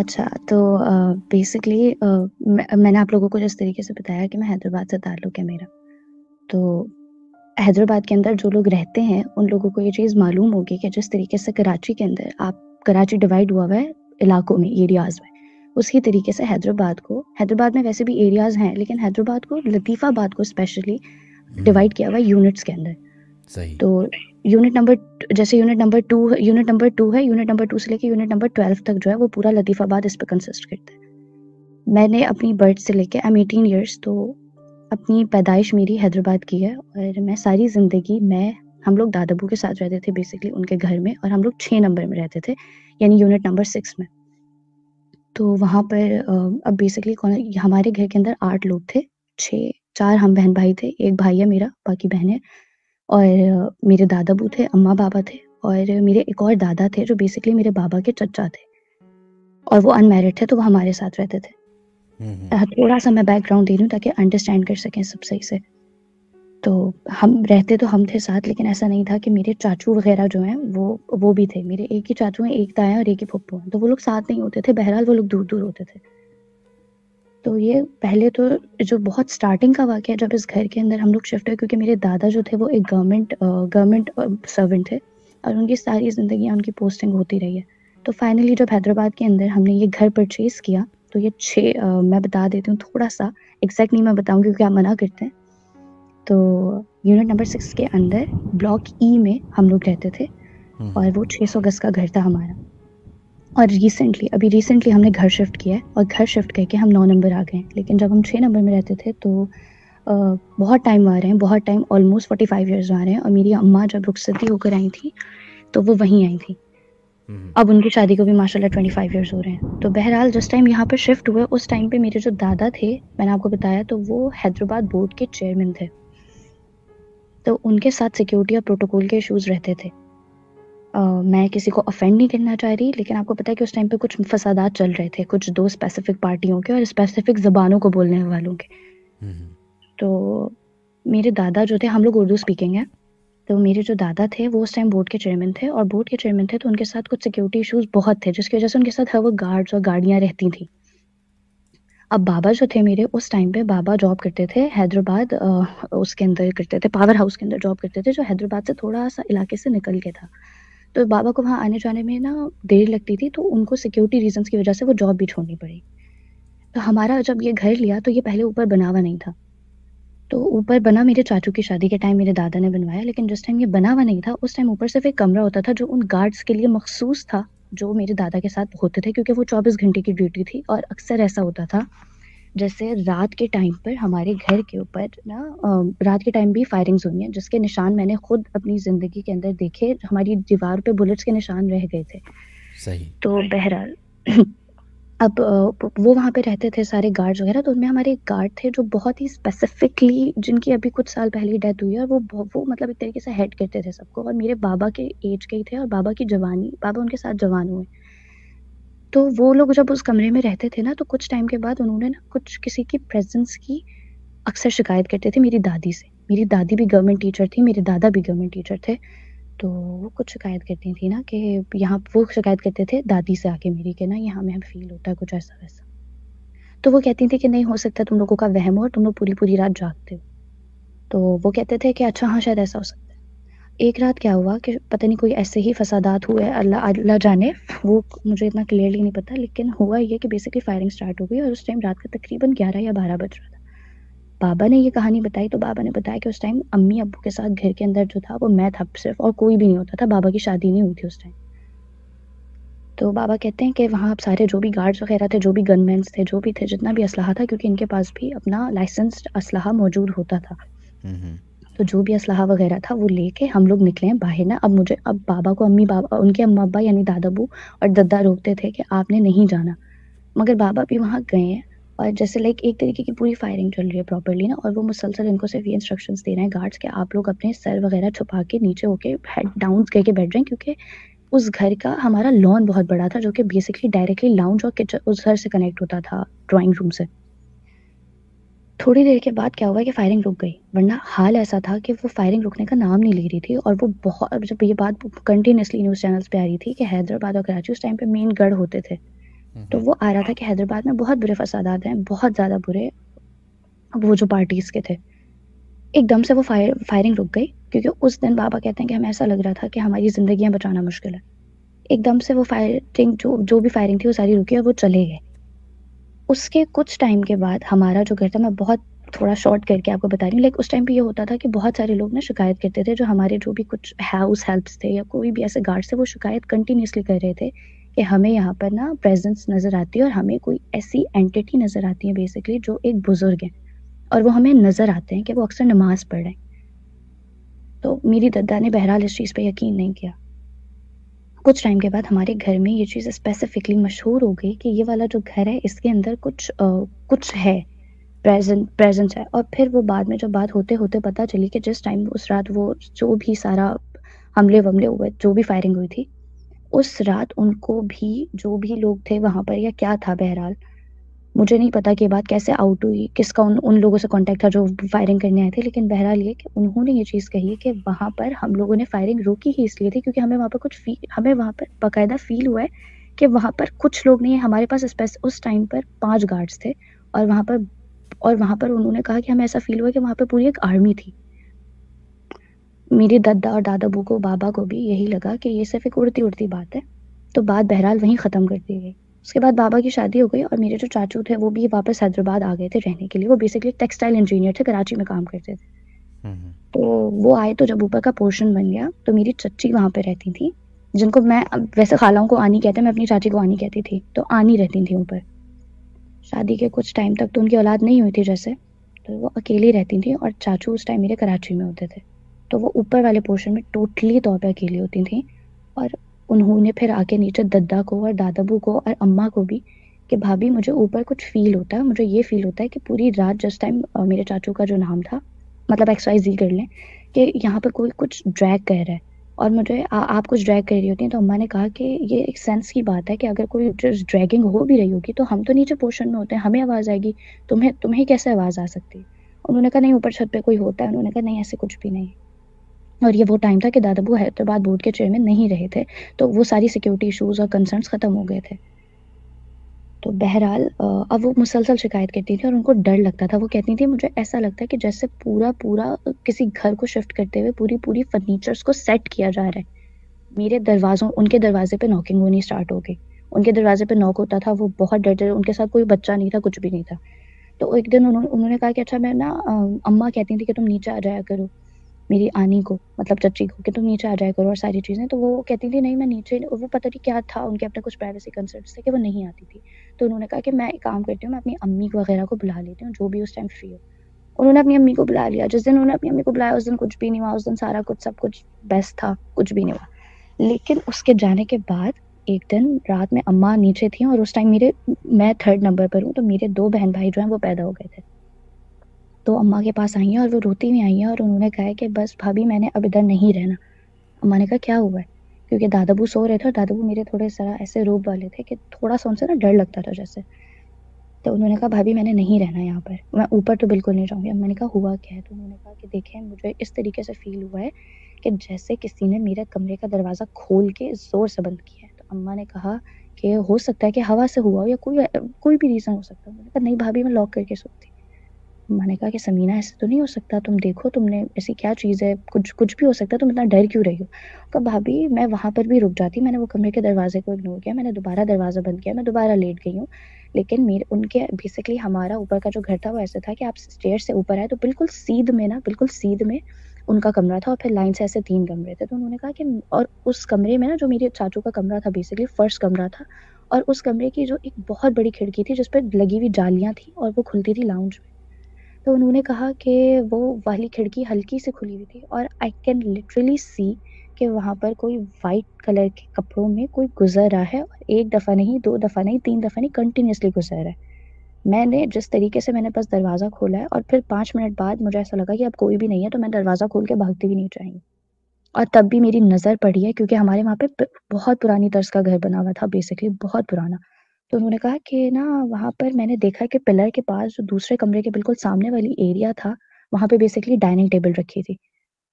अच्छा, तो बेसिकली मैंने आप लोगों को जिस तरीके से बताया कि मैं हैदराबाद से ताल्लुक़ है मेरा, तो हैदराबाद के अंदर जो लोग रहते हैं उन लोगों को ये चीज़ मालूम होगी कि जिस तरीके से कराची के अंदर आप कराची डिवाइड हुआ हुआ है इलाकों में, एरियाज़ में, उसी तरीके से हैदराबाद में वैसे भी एरियाज़ हैं लेकिन हैदराबाद को, लतीफ़ाबाद को स्पेशली डिवाइड किया हुआ है यूनिट्स के अंदर। सही। तो यूनिट नंबर टू है, यूनिट नंबर 2 से लेके यूनिट नंबर 12 तक जो है वो पूरा लतीफ़ाबाद इस पर कंसिस्ट करता है। मैंने अपनी बर्थ से लेके आई एम 18 ईयर्स, तो अपनी पैदाइश मेरी हैदराबाद की है और मैं सारी ज़िंदगी हम लोग दादाबू के साथ रहते थे बेसिकली उनके घर में, और हम लोग 6 नंबर में रहते थे यानी यूनिट नंबर 6 में। तो वहाँ पर अब बेसिकली हमारे घर के अंदर 8 लोग थे, 4 हम बहन भाई थे, एक भाई है मेरा, बाकी बहनें, और मेरे दादाबू थे, अम्मा बाबा थे, और मेरे एक और दादा थे जो बेसिकली मेरे बाबा के चचा थे और वो अनमैरिड थे, तो वो हमारे साथ रहते थे। थोड़ा सा मैं बैकग्राउंड दे रही हूँ ताकि अंडरस्टैंड कर सकें सब सही से। तो हम थे साथ, लेकिन ऐसा नहीं था कि मेरे चाचू वगैरह जो हैं वो भी थे। मेरे एक ही चाचू हैं, एक ताया और एक ही फुप्पो हैं, तो वो लोग साथ नहीं होते थे, बहरहाल वो लोग दूर दूर होते थे। तो ये पहले तो जो बहुत स्टार्टिंग का वाक़या है जब इस घर के अंदर हम लोग शिफ्ट हुए, क्योंकि मेरे दादा जो थे वो एक गवर्नमेंट सर्वेंट थे और उनकी सारी ज़िंदगी उनकी पोस्टिंग होती रही है। तो फाइनली जब हैदराबाद के अंदर हमने ये घर परचेज़ किया तो ये 6, मैं बता देती हूँ थोड़ा सा, एग्जैक्ट नहीं मैं बताऊँगी क्योंकि आप मना करते हैं। तो यूनिट नंबर 6 के अंदर ब्लॉक ई में हम लोग रहते थे और वो 600 गज़ का घर था हमारा। और रिसेंटली हमने घर शिफ्ट किया है और घर शिफ्ट करके हम 9 नंबर आ गए हैं, लेकिन जब हम 6 नंबर में रहते थे तो बहुत टाइम ऑलमोस्ट 45 ईयर्स आ रहे हैं। और मेरी अम्मा जब रुखसती होकर आई थी तो वो वहीं आई थी। अब उनकी शादी को भी माशाल्लाह 25 ईयर्स हो रहे हैं। तो बहरहाल जिस टाइम यहाँ पर शिफ्ट हुए उस टाइम पर मेरे जो दादा थे, मैंने आपको बताया, तो वो हैदराबाद बोर्ड के चेयरमैन थे, तो उनके साथ सिक्योरिटी और प्रोटोकॉल के इशूज़ रहते थे। मैं किसी को ऑफेंड नहीं करना चाह रही, लेकिन आपको पता है कि उस टाइम पे कुछ फसादात चल रहे थे, कुछ 2 स्पेसिफिक पार्टियों के और स्पेसिफिक ज़बानों को बोलने वालों के। तो मेरे दादा जो थे, हम लोग उर्दू स्पीकिंग हैं, तो मेरे जो दादा थे वो उस टाइम बोर्ड के चेयरमैन थे और बोर्ड के चेयरमैन थे तो उनके साथ कुछ सिक्योरिटी इशूज़ बहुत थे, जिसकी वजह से उनके साथ हर वो गार्ड्स और गाड़ियाँ रहती थी। अब बाबा जो थे मेरे, उस टाइम पे बाबा जॉब करते थे हैदराबाद, उसके अंदर करते थे, पावर हाउस के अंदर जॉब करते थे जो हैदराबाद से थोड़ा सा इलाके से निकल के था। तो बाबा को वहाँ आने जाने में ना देर लगती थी, तो उनको सिक्योरिटी रीजंस की वजह से वो जॉब भी छोड़नी पड़ी। तो हमारा जब ये घर लिया तो ये पहले ऊपर बना हुआ नहीं था, तो ऊपर बना मेरे चाचू की शादी के टाइम मेरे दादा ने बनवाया, लेकिन जिस टाइम ये बना हुआ नहीं था उस टाइम ऊपर सिर्फ एक कमरा होता था जो उन गार्ड्स के लिए मखसूस था जो मेरे दादा के साथ होते थे, क्योंकि वो 24 घंटे की ड्यूटी थी। और अक्सर ऐसा होता था जैसे रात के टाइम पर हमारे घर के ऊपर ना रात के टाइम भी फायरिंग्स हुई हैं, जिसके निशान मैंने खुद अपनी ज़िंदगी के अंदर देखे, हमारी दीवार पे बुलेट्स के निशान रह गए थे। सही। तो बहरहाल अब वो वहाँ पे रहते थे सारे गार्ड्स वगैरह, तो उनमें हमारे एक गार्ड थे जो बहुत ही स्पेसिफिकली, जिनकी अभी कुछ साल पहले डेथ हुई है, और वो मतलब एक तरीके से हेड करते थे सबको, और मेरे बाबा के एज के ही थे और बाबा उनके साथ जवान हुए। तो वो लोग जब उस कमरे में रहते थे ना, तो कुछ टाइम के बाद उन्होंने ना कुछ किसी की प्रेजेंस की अक्सर शिकायत करते थे मेरी दादी से। मेरी दादी भी गवर्नमेंट टीचर थी, मेरे दादा भी गवर्नमेंट टीचर थे, तो वो कुछ शिकायत करती थी ना कि यहाँ, वो शिकायत करते थे दादी से आके मेरी कि ना यहाँ में फील होता है कुछ ऐसा वैसा। तो वो कहती थी कि नहीं, हो सकता तुम लोगों का वहम हो और तुम लोग पूरी रात जागते हो। तो वो कहते थे कि अच्छा हाँ, शायद ऐसा हो सकता है। एक रात क्या हुआ कि पता नहीं कोई ऐसे ही फसादात हुए, अल्लाह जाने, वो मुझे इतना क्लियरली नहीं पता, लेकिन हुआ ये कि बेसिकली फायरिंग स्टार्ट हो गई और उस टाइम रात का तकरीबन 11 या 12 बज रहा था। बाबा ने ये कहानी बताई तो बाबा ने बताया कि उस टाइम अम्मी अब्बू के साथ घर के अंदर जो था वो मैं था सिर्फ, और कोई भी नहीं होता था, बाबा की शादी नहीं हुई थी उस टाइम। तो बाबा कहते हैं कि वहाँ आप सारे जो भी गार्ड्स वगैरह थे, जो भी गनमैन थे, जो भी थे, जितना भी असलाहा था, क्योंकि इनके पास भी अपना लाइसेंस्ड असलाहा मौजूद होता था, तो जो भी असलाहा वगैरह था वो लेके हम लोग निकले हैं बाहर ना। अब बाबा को उनके अम्मा अब्बा यानी दादाबू और दद्दा रोकते थे कि आपने नहीं जाना, मगर बाबा भी वहाँ गए हैं और जैसे लाइक एक तरीके की पूरी फायरिंग चल रही है प्रॉपर्ली ना, और वो मुसलसल इनको सिर्फ ये इंस्ट्रक्शंस दे रहे हैं गार्ड्स के आप लोग अपने सर वगैरह छुपा के नीचे होके हेड डाउन करके बैठ रहे हैं, क्योंकि उस घर का हमारा लॉन बहुत बड़ा था जो कि बेसिकली डायरेक्टली लाउंज और किचन उस घर से कनेक्ट होता था ड्राॅइंग रूम से। थोड़ी देर के बाद क्या हुआ कि फायरिंग रुक गई, वरना हाल ऐसा था कि वो फायरिंग रुकने का नाम नहीं ले रही थी। और वो जब ये बात कंटिन्यूसली न्यूज़ चैनल्स पे आ रही थी कि हैदराबाद और कराची उस टाइम पे मेन गढ़ होते थे, तो वो आ रहा था कि हैदराबाद में बहुत बुरे फसादात हैं, बहुत ज़्यादा बुरे। अब वो जो पार्टीज़ के थे, एकदम से वो फायरिंग रुक गई, क्योंकि उस दिन बाबा कहते हैं कि हमें ऐसा लग रहा था कि हमारी ज़िंदगियां बचाना मुश्किल है। एकदम से वो फायरिंग जो भी फायरिंग थी वो सारी रुकी और वो चले गए। उसके कुछ टाइम के बाद हमारा जो घर था, मैं बहुत थोड़ा शॉर्ट करके आपको बता रही हूँ, लेकिन उस टाइम पे ये होता था कि बहुत सारे लोग ना शिकायत करते थे, जो हमारे जो भी कुछ हाउस हेल्प्स थे या कोई भी ऐसे गार्ड्स थे, वो शिकायत कंटिन्यूसली कर रहे थे कि हमें यहाँ पर ना प्रेजेंस नज़र आती है और हमें कोई ऐसी एंटिटी नज़र आती है बेसिकली जो एक बुज़ुर्ग है, और वो हमें नज़र आते हैं कि वो अक्सर नमाज़ पढ़ रहे हैं। तो मेरी दद्दा ने बहरहाल इस चीज़ पर यकीन नहीं किया। कुछ टाइम के बाद हमारे घर में ये चीज़ स्पेसिफिकली मशहूर हो गई कि ये वाला जो घर है इसके अंदर कुछ है, प्रेजेंस है। और फिर वो बाद में जब बात होते होते पता चली कि जिस टाइम उस रात वो जो भी सारा हमले वमले हुए, जो भी फायरिंग हुई थी, उस रात उनको भी जो भी लोग थे वहाँ पर या क्या था, बहरहाल मुझे नहीं पता कि ये बात कैसे आउट हुई, किसका उन लोगों से कॉन्टैक्ट था जो फायरिंग करने आए थे, लेकिन बहरहाल ये कि उन्होंने ये चीज़ कही कि वहाँ पर हम लोगों ने फायरिंग रोकी ही इसलिए थी क्योंकि हमें वहाँ पर बाकायदा फील हुआ है कि वहाँ पर कुछ लोग नहीं है। हमारे पास उस टाइम पर 5 गार्ड्स थे और वहाँ पर उन्होंने कहा कि हमें ऐसा फील हुआ कि वहाँ पर पूरी एक आर्मी थी। मेरे दादा और दादाबू को, बाबा को भी यही लगा कि ये सिर्फ एक उड़ती उड़ती बात है, तो बात बहरहाल वहीं ख़त्म कर दी गई। उसके बाद बाबा की शादी हो गई और मेरे जो चाचू थे वो भी वापस हैदराबाद आ गए थे रहने के लिए। वो बेसिकली टेक्सटाइल इंजीनियर थे, कराची में काम करते थे। तो वो आए, तो जब ऊपर का पोर्शन बन गया तो मेरी चच्ची वहाँ पे रहती थी, जिनको मैं वैसे खालाओं को आनी कहते हैं, मैं अपनी चाची को आनी कहती थी। तो आनी रहती थी ऊपर। शादी के कुछ टाइम तक तो उनकी औलाद नहीं हुई थी जैसे, तो वो अकेली रहती थी और चाचू उस टाइम मेरे कराची में होते थे, तो वो ऊपर वाले पोर्शन में टोटली तौर पर अकेली होती थी। और उन्होंने फिर आके नीचे दद्दा को और दादाबू को और अम्मा को भी कि भाभी मुझे ऊपर कुछ फील होता है, मुझे ये फील होता है कि पूरी रात जिस टाइम मेरे चाचू का जो नाम था, मतलब XYZ कर लें, कि यहाँ पर कोई कुछ ड्रैग कर रहा है और मुझे आप कुछ ड्रैग कर रही होती हैं। तो अम्मा ने कहा कि ये एक सेंस की बात है कि अगर कोई ड्रैगिंग हो भी रही होगी तो हम तो नीचे पोर्शन में होते हैं, हमें आवाज़ आएगी, तुम्हें कैसे आवाज़ आ सकती है। उन्होंने कहा नहीं, ऊपर छत पर कोई होता है। उन्होंने कहा नहीं, ऐसे कुछ भी नहीं। और ये वो टाइम था कि दादाबू हैदराबाद बोर्ड के चेयरमैन नहीं रहे थे, तो वो सारी सिक्योरिटी इशूज़ और कंसर्न्स ख़त्म हो गए थे। तो बहरहाल अब वो मुसलसल शिकायत करती थी और उनको डर लगता था। वो कहती थी मुझे ऐसा लगता है कि जैसे पूरा किसी घर को शिफ्ट करते हुए पूरी फर्नीचर्स को सेट किया जा रहा है। उनके दरवाजे पर नॉकिंग होनी स्टार्ट हो गई। उनके दरवाजे पर नॉक होता था, वो बहुत डरते थे। उनके साथ कोई बच्चा नहीं था, कुछ भी नहीं था। तो एक दिन उन्होंने कहा कि अच्छा मैं ना, अम्मा कहती थी कि तुम नीचे आ जाया करो, मेरी आनी को मतलब चच्ची को, कि तुम नीचे आ जाया करो और सारी चीज़ें। तो वो कहती थी नहीं मैं नीचे, वो पता नहीं क्या था, उनके अपने कुछ प्राइवेसी कंसर्न्स थे कि वो नहीं आती थी। तो उन्होंने कहा कि मैं एक काम करती हूँ, मैं अपनी अम्मी वगैरह को बुला लेती हूँ, जो भी उस टाइम फ्री हो। उन्होंने अपनी अम्मी को बुला लिया। जिस दिन उन्होंने अपनी अम्मी को बुलाया उस दिन कुछ भी नहीं हुआ, उस दिन सारा कुछ सब कुछ बेस्ट था, कुछ भी नहीं हुआ। लेकिन उसके जाने के बाद एक दिन रात में अम्मा नीचे थी और उस टाइम मैं 3rd नंबर पर हूँ, तो मेरे 2 बहन भाई जो हैं वो पैदा हो गए थे। तो अम्मा के पास आई हैं और वो रोती हुई आई हैं और उन्होंने कहा है कि बस भाभी मैंने अब इधर नहीं रहना। अम्मा ने कहा क्या हुआ है, क्योंकि दादाबू सो रहे थे और दादाबू मेरे थोड़े ज़रा ऐसे रोब वाले थे कि थोड़ा सा उनसे ना डर लगता था जैसे। तो उन्होंने कहा भाभी मैंने नहीं रहना यहाँ पर, मैं ऊपर तो बिल्कुल नहीं जाऊँगी। अम्मा ने कहा हुआ क्या है, तो उन्होंने कहा कि देखें मुझे इस तरीके से फ़ील हुआ है कि जैसे किसी ने मेरे कमरे का दरवाज़ा खोल के ज़ोर से बंद किया है। तो अम्मा ने कहा कि हो सकता है कि हवा से हुआ हो या कोई भी रीज़न हो सकता है। उन्होंने कहा नहीं भाभी मैं लॉक करके सोती। मैंने कहा कि समीना ऐसे तो नहीं हो सकता, तुम देखो तुमने ऐसी क्या चीज़ है, कुछ भी हो सकता है, तुम इतना डर क्यों रही हो। कहा भाभी मैं वहाँ पर भी रुक जाती, मैंने वो कमरे के दरवाजे को इग्नोर किया, मैंने दोबारा दरवाज़ा बंद किया, मैं दोबारा लेट गई हूँ। लेकिन उनके बेसिकली हमारा ऊपर का जो घर था वो ऐसा था कि आप स्टेयर से ऊपर आए तो बिल्कुल सीध में उनका कमरा था और फिर लाइन से ऐसे 3 कमरे थे। तो उन्होंने कहा कि और उस कमरे में ना जो मेरे चाचू का कमरा था बेसिकली फर्स्ट कमरा था, और उस कमरे की जो एक बहुत बड़ी खिड़की थी जिस पर लगी हुई जालियाँ थी और वो खुलती थी लाउंज में। तो उन्होंने कहा कि वो वाली खिड़की हल्की से खुली हुई थी और आई कैन लिटरली सी कि वहाँ पर कोई वाइट कलर के कपड़ों में कोई गुजर रहा है, और एक दफ़ा नहीं, 2 दफ़ा नहीं, 3 दफ़ा नहीं, कंटिन्यूसली गुजर रहा है। मैंने जिस तरीके से मैंने बस दरवाज़ा खोला है और फिर 5 मिनट बाद मुझे ऐसा लगा कि अब कोई भी नहीं है, तो मैं दरवाज़ा खोल के भागती भी नहीं चाहिए। और तब भी मेरी नज़र पड़ी है क्योंकि हमारे वहाँ पर बहुत पुरानी तर्ज का घर बना हुआ था, बेसिकली बहुत पुराना। तो उन्होंने कहा कि ना वहाँ पर मैंने देखा कि पिलर के पास जो दूसरे कमरे के बिल्कुल सामने वाली एरिया था वहाँ पे बेसिकली डाइनिंग टेबल रखी थी,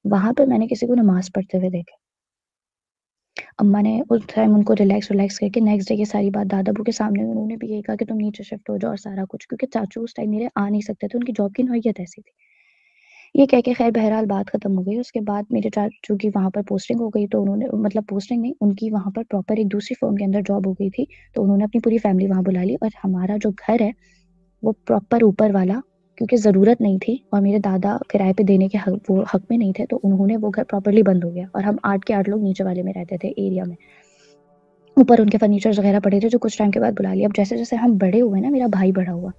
वहाँ पे मैंने किसी को नमाज पढ़ते हुए देखा। अम्मा ने उस टाइम उनको रिलैक्स रिलैक्स करके नेक्स्ट डे की सारी बात दादाबू के सामने उन्होंने भी ये कहा कि तुम नीचे शिफ्ट हो जाओ और सारा कुछ, क्योंकि चाचू उस टाइम मेरे आ नहीं सकते थे, उनकी जॉब की नौयत ऐसी थी। ये कह के खैर बहरहाल बात खत्म हो गई। उसके बाद मेरे चाचू की वहाँ पर पोस्टिंग हो गई, तो उन्होंने मतलब पोस्टिंग नहीं, उनकी वहाँ पर प्रॉपर एक दूसरी फर्म के अंदर जॉब हो गई थी, तो उन्होंने अपनी पूरी फैमिली वहाँ बुला ली। और हमारा जो घर है वो प्रॉपर ऊपर वाला, क्योंकि ज़रूरत नहीं थी और मेरे दादा किराए पे देने के हक में नहीं थे, तो उन्होंने वो घर प्रॉपर्ली बंद हो गया और हम 8 के 8 लोग नीचे वाले में रहते थे एरिया में। ऊपर उनके फर्नीचर्स वगैरह पड़े थे जो कुछ टाइम के बाद बुला लिया। अब जैसे जैसे हम बड़े हुए ना, मेरा भाई बड़ा हुआ,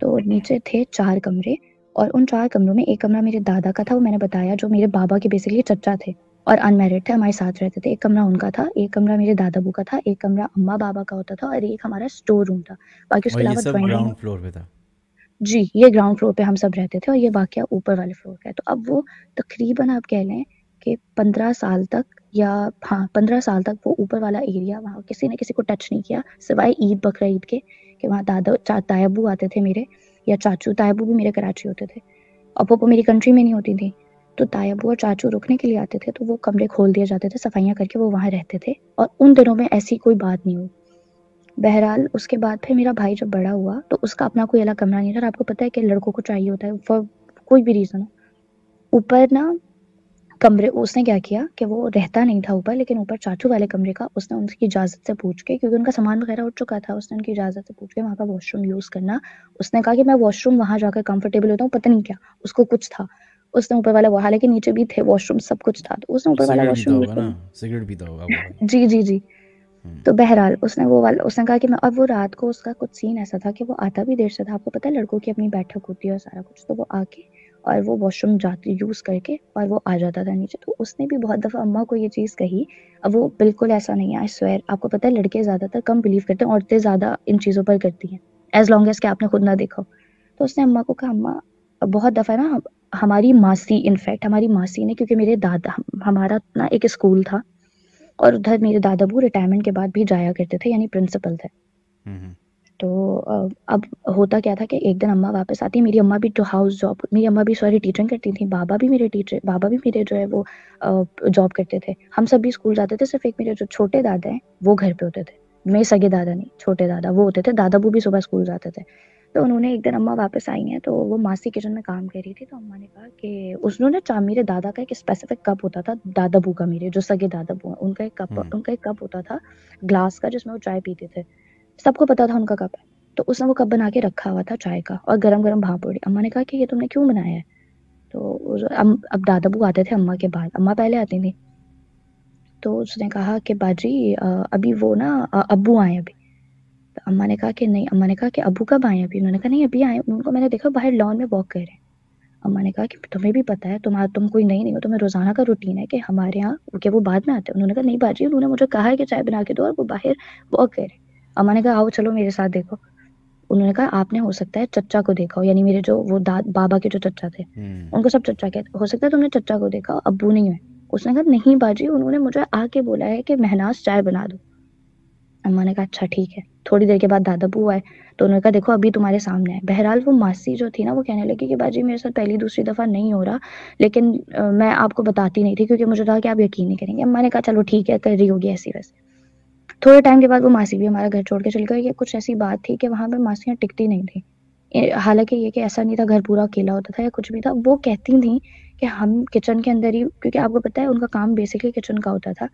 तो नीचे थे 4 कमरे और उन 4 कमरों में एक कमरा मेरे दादा का था, वो मैंने बताया, जो मेरे बाबा के बेसिकली चचा थे और अनमेरिड थे, हमारे साथ रहते थे। एक कमरा उनका था, एक कमरा मेरे दादाबू का था, एक कमरा अम्मा बाबा का होता था और एक हमारा स्टोर रूम था। बाकी उसके अलावा ग्राउंड फ्लोर पे था जी, ये ग्राउंड फ्लोर पे हम सब रहते थे और ये वाकया ऊपर वाले फ्लोर का है। तो अब वो तकरीबन आप कह लें कि 15 साल तक, या हाँ 15 साल तक वो ऊपर वाला एरिया वहाँ किसी ने किसी को टच नहीं किया, सिवाय ईद बकरा ईद के, कि वहाँ दादा तायबू आते थे मेरे, या चाचू। तायबू भी मेरे कराची होते थे, अब वो मेरी कंट्री में नहीं होती थी, तो तायबू और चाचू रुकने के लिए आते थे, तो वो कमरे खोल दिए जाते थे, सफाइयाँ करके वो वहाँ रहते थे। और उन दिनों में ऐसी कोई बात नहीं हुई। बहरहाल उसके बाद फिर मेरा भाई जब बड़ा हुआ तो उसका अपना कोई अलग कमरा नहीं था। आपको पता है कि लड़कों को चाहिए होता है फॉर कोई भी रीज़न ऊपर ना कमरे। उसने क्या किया कि वो रहता नहीं था ऊपर, लेकिन ऊपर चाचू वाले कमरे का उसने उनकी इजाज़त से पूछ के, क्योंकि उनका सामान वगैरह उठ चुका था, उसने उनकी इजाज़त से पूछ के वहाँ का वॉशरूम यूज़ करना। उसने कहा कि मैं वॉशरूम वहाँ जाकर कम्फर्टेबल होता हूँ, पता नहीं क्या उसको कुछ था, उसने ऊपर वाला, हालांकि नीचे भी थे वॉशरूम, सब कुछ था, तो उसने ऊपर वाला वॉशरूम, सिगरेट भी था जी जी जी। तो बहरहाल उसने वो वाला, उसने कहा कि मैं, अब वो रात को उसका कुछ सीन ऐसा था कि वो आता भी देर से था, आपको पता है लड़कों की अपनी बैठक होती है और सारा कुछ, तो वो आके और वो वॉशरूम जाती यूज़ करके और वो आ जाता था नीचे। तो उसने भी बहुत दफ़ा अम्मा को ये चीज़ कही। अब वो बिल्कुल ऐसा नहीं है, आई स्वेयर, आपको पता है लड़के ज़्यादातर कम बिलीव करते हैं, औरतें ज़्यादा इन चीज़ों पर करती हैं, एज लॉन्ग एज कि आपने खुद ना देखा। तो उसने अम्मा को कहा, अम्मा बहुत दफ़ा ना हमारी मासी, इनफैक्ट हमारी मासी ने, क्योंकि मेरे दादा, हमारा ना एक स्कूल था और उधर मेरे दादाबू रिटायरमेंट के बाद भी जाया करते थे, यानी प्रिंसिपल थे। तो अब होता क्या था कि एक दिन अम्मा वापस आती, मेरी अम्मा भी जो हाउस जॉब, मेरी अम्मा भी सॉरी टीचिंग करती थी, बाबा भी मेरे जो है वो जॉब करते थे, हम सब भी स्कूल जाते थे। सिर्फ एक मेरे जो छोटे दादा हैं वो घर पे होते थे, मेरे सगे दादा नहीं, छोटे दादा वो होते थे, दादाबू भी सुबह स्कूल जाते थे। तो उन्होंने एक दिन, अम्मा वापस आई हैं तो वो मासी किचन में काम कर रही थी, तो अम्मा ने कहा कि उसने ना, मेरे दादा का एक स्पेसिफिक कप होता था, दादाबू का, मेरे जो सगे दादाबू हैं उनका एक कप, उनका एक कप होता था ग्लास का जिसमें वो चाय पीते थे, सबको पता था उनका कप है। तो उसने वो कप बना के रखा हुआ था चाय का और गरम गरम भाप पड़ी। अम्मा ने कहा कि ये तुमने क्यों बनाया है? तो अब दादाबू आते थे अम्मा के बाद, अम्मा पहले आती थी, तो उसने कहा कि बाजी अभी वो ना अब्बू आए अभी। तो अम्मा ने कहा कि नहीं, अम्मा ने कहा कि अबू कब आए अभी? उन्होंने कहा नहीं अभी आए, उनको मैंने देखा बाहर लॉन में वॉक कर रहे हैं। अम्मा ने कहा कि तुम्हें भी पता है, तुम कोई नहीं हो, तुम्हें रोज़ाना का रूटीन है कि हमारे यहाँ कि वो बाद में आते हैं। उन्होंने कहा नहीं बाजी, उन्होंने मुझे कहा है कि चाय बना के दो और वो बाहर वॉक कर रहे हैं। अम्मा ने कहा आओ चलो मेरे साथ देखो। उन्होंने कहा आपने हो सकता है चचा को देखा हो, यानी मेरे जो वो बाबा के जो चचा थे उनको सब चचा कहते, हो सकता है तुमने चचा को देखा हो, अबू नहीं है। उसने कहा नहीं बाजी, उन्होंने मुझे आके बोला है कि महनाज चाय बना दो। अम्मा ने कहा अच्छा ठीक है। थोड़ी देर के बाद दादाबू आए तो उन्होंने कहा देखो अभी तुम्हारे सामने है। बहरहाल वो मासी जो थी ना वो कहने लगी कि बाजी मेरे साथ पहली दूसरी दफ़ा नहीं हो रहा, लेकिन मैं आपको बताती नहीं थी क्योंकि मुझे था कि आप यकीन नहीं करेंगे। अम्मा ने कहा चलो ठीक है, कर रही होगी ऐसी वैसे। थोड़े टाइम के बाद वो मासी भी हमारा घर छोड़ के चली गई। कुछ ऐसी बात थी कि वहाँ पर मासियाँ टिकती नहीं थी, हालांकि ये कि ऐसा नहीं था घर पूरा अकेला होता था या कुछ भी था। वो कहती थी कि हम किचन के अंदर ही, क्योंकि आपको पता है उनका काम बेसिकली किचन का होता था,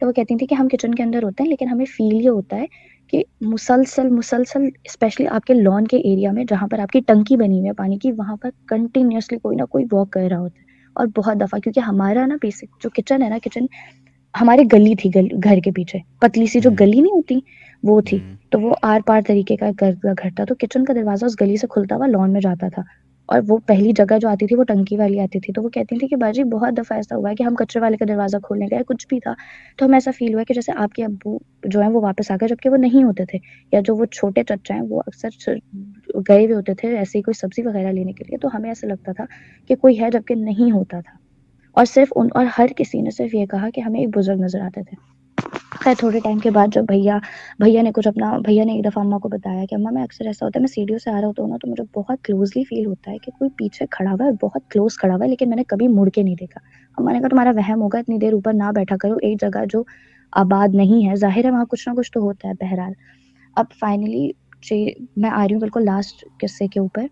तो वो कहती थी कि हम किचन के अंदर होते हैं, लेकिन हमें फील ये होता है कि मुसलसल स्पेशली आपके लॉन के एरिया में जहाँ पर आपकी टंकी बनी हुई है पानी की, वहाँ पर कंटिन्यूसली कोई ना कोई वॉक कर रहा होता है। और बहुत दफ़ा, क्योंकि हमारा ना बेसिक जो किचन है ना, किचन हमारी गली थी, घर के पीछे पतली सी जो गली नहीं होती वो थी, तो वो आर पार तरीके का घर था, तो किचन का दरवाज़ा उस गली से खुलता हुआ लॉन में जाता था और वो पहली जगह जो आती थी वो टंकी वाली आती थी। तो वो कहती थी कि बाजी बहुत दफ़ा ऐसा हुआ है कि हम कचरे वाले का दरवाज़ा खोलने गए, कुछ भी था तो हमें ऐसा फील हुआ कि जैसे आपके अब्बू जो हैं वो वापस आ गए, जबकि वो नहीं होते थे, या जो वो छोटे चच्चा हैं वो अक्सर गए हुए होते थे ऐसे ही कोई सब्ज़ी वगैरह लेने के लिए। तो हमें ऐसा लगता था कि कोई है, जबकि नहीं होता था। और सिर्फ और हर किसी ने सिर्फ ये कहा कि हमें एक बुजुर्ग नज़र आते थे। खैर थोड़े टाइम के बाद जब भैया ने एक दफ़ा अम्मा को बताया कि अम्मा मैं अक्सर ऐसा होता है, मैं सीढ़ियों से आ रहा होता हूँ ना तो मुझे बहुत क्लोजली फील होता है कि कोई पीछे खड़ा हुआ है, बहुत क्लोज खड़ा हुआ है, लेकिन मैंने कभी मुड़ के नहीं देखा। अम्मा ने कहा तुम्हारा वहम होगा, इतनी देर ऊपर ना बैठा करो, एक जगह जो आबाद नहीं है, जाहिर है वहाँ कुछ ना कुछ तो होता है। बहरहाल अब फाइनली मैं आ रही हूँ बिल्कुल लास्ट किस्से के ऊपर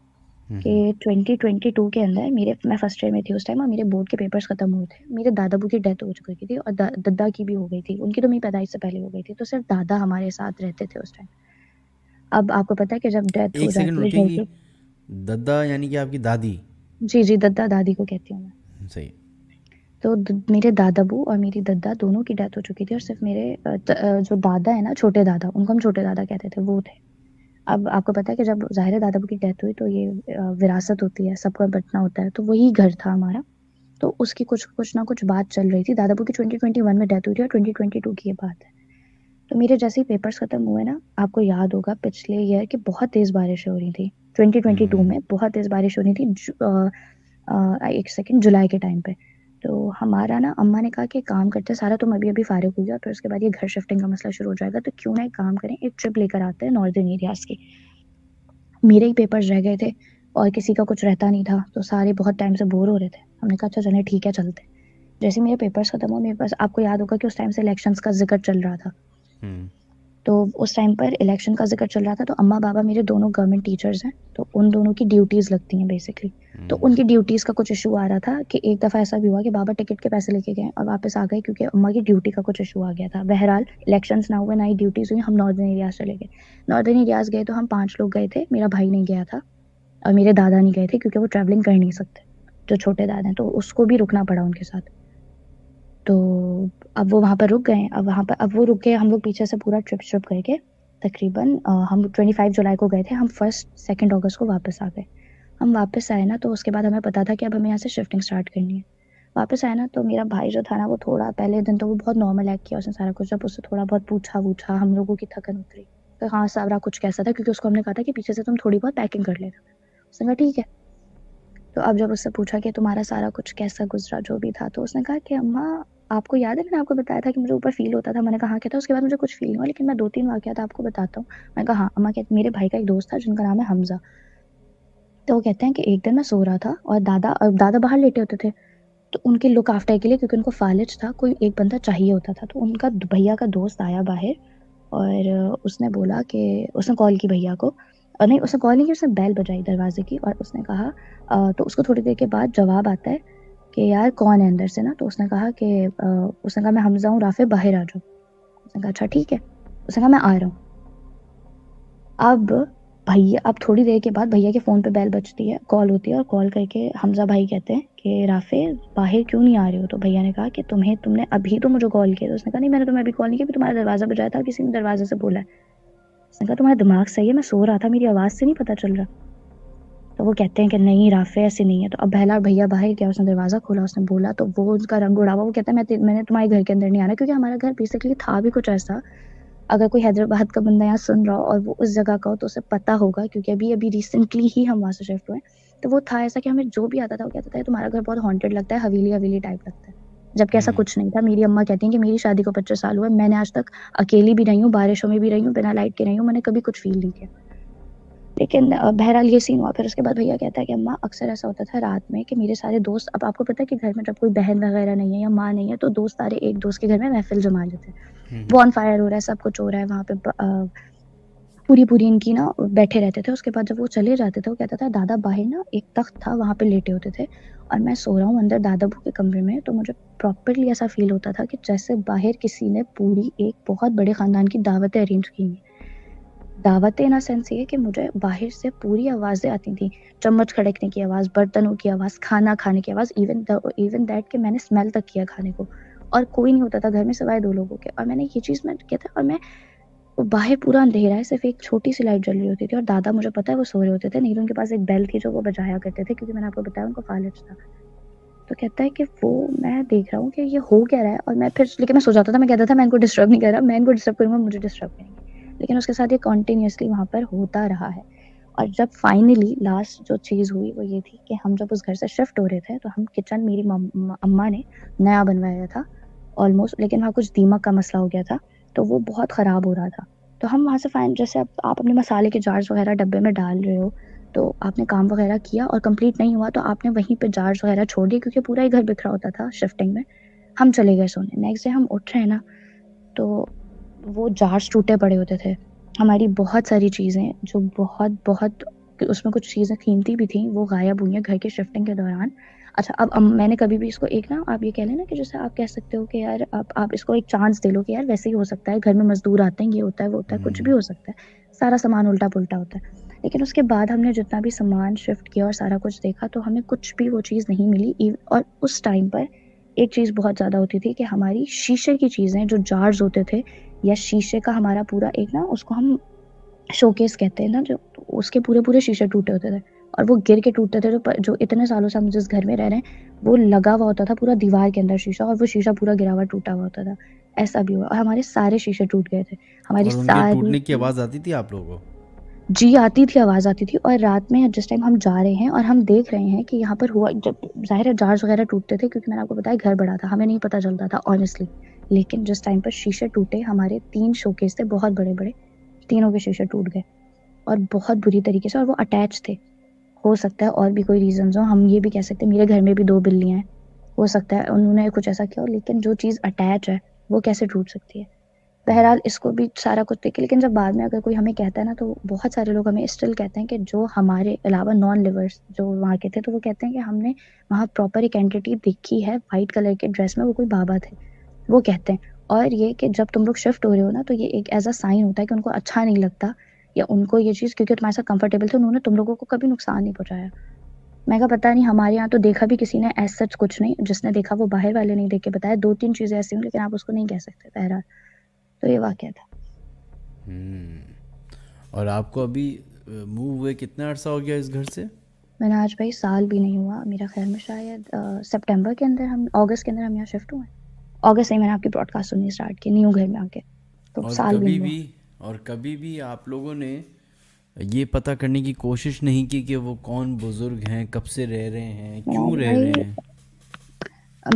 कि 2022 के अंदर मैं फर्स्ट ईयर में थी उस टाइम, और मेरे बोर्ड के पेपर्स खत्म हुए थे। मेरे दादाबू की डेथ हो चुकी थी और दादा की भी हो गई थी, उनकी तो मेरी पैदाइश से पहले हो गई थी, तो सिर्फ दादा हमारे साथ रहते थे उस टाइम। अब आपको पता है कि जब डेथ हो जाती है, दादा यानी कि आपकी दादी? जी जी, दादा दादी को कहती हूँ मैं। सही। तो मेरे दादाबू और मेरी दादा दोनों की डेथ हो चुकी थी, और सिर्फ मेरे जो दादा है ना, छोटे दादा, उनको हम छोटे दादा कहते थे, वो थे। अब आपको पता है कि जब ज़ाहिर दादाबू की डेथ हुई तो ये विरासत होती है, सबका बंटना होता है, तो वही घर था हमारा, तो उसकी कुछ ना कुछ बात चल रही थी। दादाबू की 2021 में डेथ हुई थी और 2022 की ये बात है। तो मेरे जैसे ही पेपर्स ख़त्म हुए ना, आपको याद होगा पिछले ईयर की बहुत तेज़ बारिश हो रही थी, 2022 में बहुत तेज़ बारिश हो रही थी, जुलाई के टाइम पे। तो हमारा ना, अम्मा ने कहा कि काम करते सारा तुम अभी अभी फारिग हो गया, फिर उसके बाद ये घर शिफ्टिंग का मसला शुरू हो जाएगा, तो क्यों ना एक काम करें, एक ट्रिप लेकर आते हैं नॉर्दर्न एरियाज़ की। मेरे ही पेपर्स रह गए थे और किसी का कुछ रहता नहीं था, तो सारे बहुत टाइम से बोर हो रहे थे। हमने कहा अच्छा चलें, ठीक है चलते। जैसे मेरे पेपर्स ख़त्म हुए, मेरे पास, आपको याद होगा कि उस टाइम से इलेक्शंस का जिक्र चल रहा था, तो उस टाइम पर इलेक्शन का जिक्र चल रहा था, तो अम्मा बाबा मेरे दोनों गवर्नमेंट टीचर्स हैं, तो उन दोनों की ड्यूटीज़ लगती हैं बेसिकली, तो उनकी ड्यूटीज़ का कुछ इशू आ रहा था कि एक दफ़ा ऐसा भी हुआ कि बाबा टिकट के पैसे लेके गए और वापस आ गए क्योंकि अम्मा की ड्यूटी का कुछ इशू आ गया था। बहरहाल इलेक्शंस ना हुए, ना ही ड्यूटीज़ हुई, हम नॉर्दर्न एरियाज़ चले गए। नॉर्दर्न एरियाज़ गए तो हम 5 लोग गए थे, मेरा भाई नहीं गया था और मेरे दादा नहीं गए थे क्योंकि वो ट्रैवलिंग कर नहीं सकते, जो छोटे दादा हैं, तो उसको भी रुकना पड़ा उनके साथ। तो अब वो वहाँ पर रुक गए, अब वो रुक गए, हम लोग पीछे से पूरा ट्रिप करके तकरीबन हम 25 जुलाई को गए थे, हम 2 अगस्त को वापस आ गए। हम वापस आए ना, तो उसके बाद हमें पता था कि अब हमें यहाँ से शिफ्टिंग स्टार्ट करनी है। वापस आए ना, तो मेरा भाई जो था ना, वो थोड़ा पहले दिन तो वो बहुत नॉर्मल एक्ट किया उसने सारा कुछ, जब उससे थोड़ा बहुत पूछा हम लोगों की थकन उतरी तो हाँ सारा कुछ कैसा था, क्योंकि उसको हमने कहा था कि पीछे से तुम थोड़ी बहुत पैकिंग कर लेना, उसने कहा ठीक है। तो अब जब उससे पूछा कि तुम्हारा सारा कुछ कैसा गुजरा जो भी था, तो उसने कहा कि अम्मा आपको याद है मैंने आपको बताया था कि मुझे ऊपर फील होता था, मैंने कहा क्या था, उसके बाद मुझे कुछ फील हुआ, लेकिन मैं 2-3 वाक़ियात आपको बताता हूँ। मैंने कहा हाँ। अम्मा कहती, मेरे भाई का एक दोस्त था जिनका नाम है हमज़ा, तो वो कहते हैं कि एक दिन मैं सो रहा था और दादा बाहर लेटे होते थे, तो उनके लुक आफ्टर के लिए, क्योंकि उनको फालिज था, कोई एक बंदा चाहिए होता था, तो उनका भैया का दोस्त आया बाहर और उसने बोला कि उसने कॉल की भैया को, नहीं उसने कॉल नहीं की, उसने बैल बजाई दरवाजे की और उसने कहा तो उसको थोड़ी देर के बाद जवाब आता है कि यार कौन है अंदर से ना, तो उसने कहा मैं हमज़ा हूँ, राफे बाहर आ जाओ। उसने कहा अच्छा ठीक है, उसने कहा मैं आ रहा हूँ। अब थोड़ी देर के बाद भैया के फ़ोन पे बैल बजती है, कॉल होती है और कॉल करके हमज़ा भाई कहते हैं कि राफे बाहर क्यों नहीं आ रहे हो, तो भैया ने कहा कि तुमने अभी तो मुझे कॉल किया, तो उसने कहा नहीं मैंने तुम्हें अभी कॉल नहीं किया, तुम्हारा दरवाज़ा बजाया था, किसी ने दरवाजे से बोला है। उसने कहा तुम्हारा दिमाग सही है, मैं सो रहा था, मेरी आवाज़ से नहीं पता चल रहा। तो वो कहते हैं कि नहीं राफे ऐसे नहीं है। तो अब भैया बाहर गया, उसने दरवाज़ा खोला, उसने बोला, तो वो उसका रंग उड़ा हुआ, वो कहता है मैंने तुम्हारे घर के अंदर नहीं आना, क्योंकि हमारा घर बेसिकली था भी कुछ ऐसा, अगर कोई हैदराबाद का बंदा यहाँ सुन रहा हो और वो उस जगह का हो तो उसे पता होगा, क्योंकि अभी अभी रिसेंटली ही हम वहाँ से शिफ्ट हुए, तो वो था ऐसा कि हमें जो भी आता था वो कहता था तुम्हारा घर बहुत हॉन्टेड लगता है, हवेली हवेली टाइप लगता है, जबकि ऐसा कुछ नहीं था। मेरी अम्मा कहती हैं कि मेरी शादी को 25 साल हुए, मैंने आज तक अकेली भी रही हूँ, बारिशों में भी रही हूँ, बिना लाइट के रही हूँ, मैंने कभी कुछ फील नहीं किया। लेकिन बहरहाल ये सीन हुआ। फिर उसके बाद भैया कहता है कि अम्मा अक्सर ऐसा होता था रात में कि मेरे सारे दोस्त, अब आपको पता है कि घर में जब कोई बहन वगैरह नहीं है या माँ नहीं है तो दोस्त सारे एक दोस्त के घर में महफिल जमा लेते हैं, बॉन फायर हो रहा है, सब कुछ हो रहा है वहाँ पे, पूरी इनकी ना बैठे रहते थे। उसके बाद जब वो चले जाते थे, वो कहता था दादा बाहर ना एक तख्त था वहाँ पे लेटे होते थे और मैं सो रहा हूँ अंदर दादाबू के कमरे में, तो मुझे प्रॉपरली ऐसा फील होता था कि जैसे बाहर किसी ने पूरी एक बहुत बड़े ख़ानदान की दावतें अरेंज की हैं। दावतें इन सेंस ये कि मुझे बाहर से पूरी आवाज़ें आती थी, चम्मच खड़कने की आवाज़, बर्तनों की आवाज़, खाना खाने की आवाज़, इवन दैट कि मैंने स्मेल तक किया खाने को, और कोई नहीं होता था घर में सिवाय 2 लोगों के। और मैंने ये चीज़ में किया था, और मैं बाहर पूरा अंधेरा है, सिर्फ एक छोटी सी लाइट जल रही होती थी और दादा मुझे पता है वो सो रहे होते थे, नहीं तो उनके पास एक बैल थी जो वो बजाया करते थे, क्योंकि मैंने आपको बताया उनको फालिज था। तो कहता है कि वो मैं देख रहा हूँ कि ये हो क्या रहा है, और मैं फिर, लेकिन मैं सो जाता था, मैं कहता था मैं इनको डिस्टर्ब नहीं कर रहा, मैं इनको डिस्टर्ब करूँगा मुझे डिस्टर्ब करेंगे, लेकिन उसके साथ ये कॉन्टीन्यूसली वहाँ पर होता रहा है। और जब फाइनली लास्ट जो चीज़ हुई वो ये थी कि हम जब उस घर से शिफ्ट हो रहे थे तो हम किचन, मेरी अम्मा ने नया बनवाया था ऑलमोस्ट, लेकिन वहाँ कुछ दीमक का मसला हो गया था तो वो बहुत ख़राब हो रहा था, तो हम वहाँ से फाइन, जैसे आप अपने मसाले के जार्स वगैरह डब्बे में डाल रहे हो तो आपने काम वगैरह किया और कंप्लीट नहीं हुआ तो आपने वहीं पे जार्स वगैरह छोड़ दिए, क्योंकि पूरा ही घर बिखरा होता था शिफ्टिंग में। हम चले गए सोने। नेक्स्ट डे हम उठ रहे हैं ना, तो वो जार्स टूटे पड़े होते थे। हमारी बहुत सारी चीज़ें जो बहुत बहुत उसमें कुछ चीज़ें कीमती भी थी वो गायब हुई हैं घर के शिफ्टिंग के दौरान। अच्छा अब मैंने कभी भी इसको एक ना आप ये कह लेना कि जैसे आप कह सकते हो कि यार आप इसको एक चांस दे लो कि यार वैसे ही हो सकता है, घर में मजदूर आते हैं, ये होता है वो होता है, कुछ भी हो सकता है, सारा सामान उल्टा पुल्टा होता है। लेकिन उसके बाद हमने जितना भी सामान शिफ्ट किया और सारा कुछ देखा तो हमें कुछ भी वो चीज़ नहीं मिली। और उस टाइम पर एक चीज़ बहुत ज़्यादा होती थी कि हमारी शीशे की चीज़ें जो जार्स होते थे या शीशे का हमारा पूरा एक ना उसको हम शोकेस कहते हैं ना, जो उसके पूरे पूरे शीशे टूटे होते थे और वो गिर के टूटते थे। जो इतने सालों से हम जिस घर में रह रहे हैं वो लगा हुआ होता था पूरा दीवार के अंदर शीशा, और वो शीशा पूरा गिरा हुआ टूटा हुआ होता था। ऐसा भी हुआ और हमारे सारे शीशे टूट गए थे। हमारी सारी टूटने की आवाज़ आती थी आप लोगों को? जी आती थी, आवाज़ आती थी। और रात में जिस टाइम हम जा रहे हैं और हम देख रहे हैं कि यहाँ पर हुआ, जब ज़ाहिर है जार्स वगैरह टूटते थे क्योंकि मैंने आपको बताया घर बड़ा था, हमें नहीं पता चलता था ऑनेस्टली। लेकिन जिस टाइम पर शीशे टूटे, हमारे 3 शोकेस थे बहुत बड़े बड़े, तीनों के शीशे टूट गए और बहुत बुरी तरीके से, और वो अटैच थे। हो सकता है और भी कोई रीज़न्स हो, हम ये भी कह सकते हैं मेरे घर में भी 2 बिल्लियाँ हैं, हो सकता है उन्होंने कुछ ऐसा किया हो, लेकिन जो चीज़ अटैच है वो कैसे टूट सकती है। बहरहाल इसको भी सारा कुछ देखे। लेकिन जब बाद में अगर कोई हमें कहता है ना, तो बहुत सारे लोग हमें स्टिल कहते हैं कि जो हमारे अलावा नॉन लिवर्स जो वहाँ के थे, तो वो कहते हैं कि हमने वहाँ प्रॉपर एक एंटिटी देखी है वाइट कलर के ड्रेस में, वो कोई बाबा थे वो कहते हैं। और ये कि जब तुम लोग शिफ्ट हो रहे हो ना तो ये एक एज अ साइन होता है कि उनको अच्छा नहीं लगता या उनको ये चीज़, क्योंकि तुम्हारे साथ कंफर्टेबल थे, उन्होंने तुम लोगों को कभी नुकसान नहीं पहुँचाया। मैं कहा पता नहीं, हमारे यहाँ तो देखा भी किसी ने एज सच कुछ नहीं, जिसने देखा वो बाहर वाले ने देख के बताया। 2-3 चीज़ें ऐसी हों, लेकिन आप उसको नहीं कह सकते। बहरहाल तो ये वाकया था। और आपको अभी मूव हुए कितना अर्सा हो गया इस घर से? मैंने आज भाई साल भी नहीं हुआ मेरा ख्याल में, शायद सितंबर के अंदर हम अगस्त के अंदर हम यहाँ शिफ्ट हुए। अगस्त से ही मैंने आपकी ब्रॉडकास्ट सुननी स्टार्ट की न्यू घर में आके, तो साल भी। और कभी भी आप लोगों ने ये पता करने की कोशिश नहीं की कि वो कौन बुजुर्ग हैं, कब से रह रहे हैं, क्यों रह रहे हैं?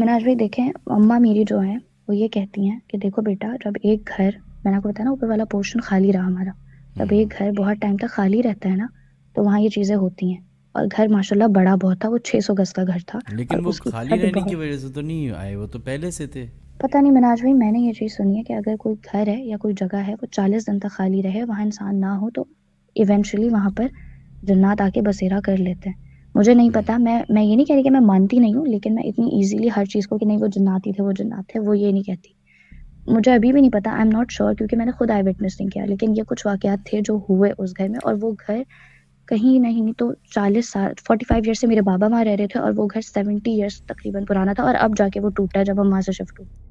मिनाज भाई देखें, अम्मा मेरी जो है वो ये कहती हैं कि देखो बेटा, जब एक घर, मैंने आपको बताया ना ऊपर वाला पोर्शन खाली रहा हमारा, जब एक घर बहुत टाइम तक खाली रहता है ना तो वहाँ ये चीज़ें होती हैं। और घर माशाल्लाह बड़ा बहुत था, वो 600 गज का घर था, लेकिन वो खाली रहने की वजह से तो नहीं आए, वो तो पहले से थे। पता नहीं मिनाज भाई, मैंने ये चीज़ सुनी है कि अगर कोई घर है या कोई जगह है वो 40 दिन तक खाली रहे, वहाँ इंसान ना हो, तो इवेंचुअली वहाँ पर जन्नत आके बसेरा कर लेते हैं। मुझे नहीं पता, मैं ये नहीं कह रही कि मैं मानती नहीं हूँ, लेकिन मैं इतनी ईजीली हर चीज़ को कि नहीं वो जन्नती थे वो जन्नत है, वो ये नहीं कहती। मुझे अभी भी नहीं पता, आई एम नॉट श्योर, क्योंकि मैंने खुद आई विटनेस नहीं किया। लेकिन ये कुछ वाक़यात थे जो हुए उस घर में, और वो घर कहीं नहीं तो 45 ईयर्स से मेरे बाबा वहाँ रह रहे थे और वो घर 70 ईयर्स तकरीबन पुराना था, और अब जाके वो टूटा जब हम वहाँ से शिफ्ट हुए।